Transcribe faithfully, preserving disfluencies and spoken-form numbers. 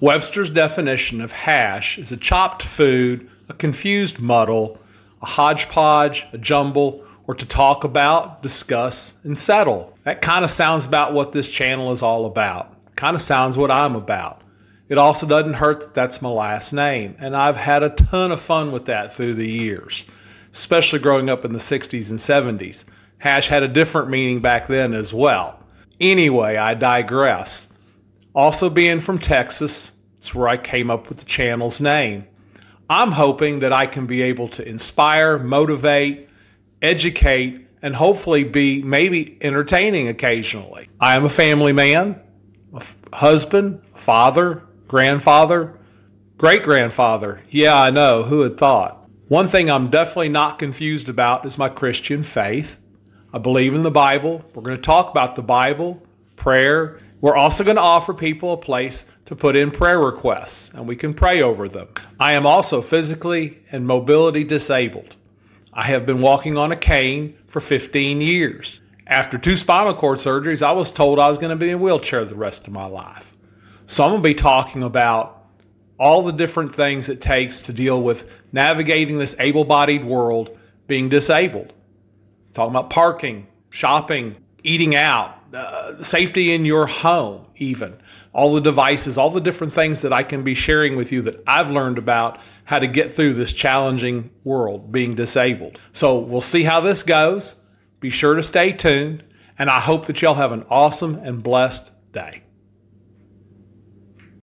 Webster's definition of hash is a chopped food, a confused muddle, a hodgepodge, a jumble, or to talk about, discuss, and settle. That kind of sounds about what this channel is all about. Kind of sounds what I'm about. It also doesn't hurt that that's my last name, and I've had a ton of fun with that through the years, especially growing up in the sixties and seventies. Hash had a different meaning back then as well. Anyway, I digress. Also being from Texas, it's where I came up with the channel's name. I'm hoping that I can be able to inspire, motivate, educate, and hopefully be maybe entertaining occasionally. I am a family man, a husband, father, grandfather, great-grandfather. Yeah, I know, who had thought? One thing I'm definitely not confused about is my Christian faith. I believe in the Bible. We're going to talk about the Bible, prayer. We're also going to offer people a place to put in prayer requests, and we can pray over them. I am also physically and mobility disabled. I have been walking on a cane for fifteen years. After two spinal cord surgeries, I was told I was going to be in a wheelchair the rest of my life. So I'm going to be talking about all the different things it takes to deal with navigating this able-bodied world being disabled. Talking about parking, shopping, eating out, uh, safety in your home even, all the devices, all the different things that I can be sharing with you that I've learned about how to get through this challenging world being disabled. So we'll see how this goes. Be sure to stay tuned, and I hope that y'all have an awesome and blessed day.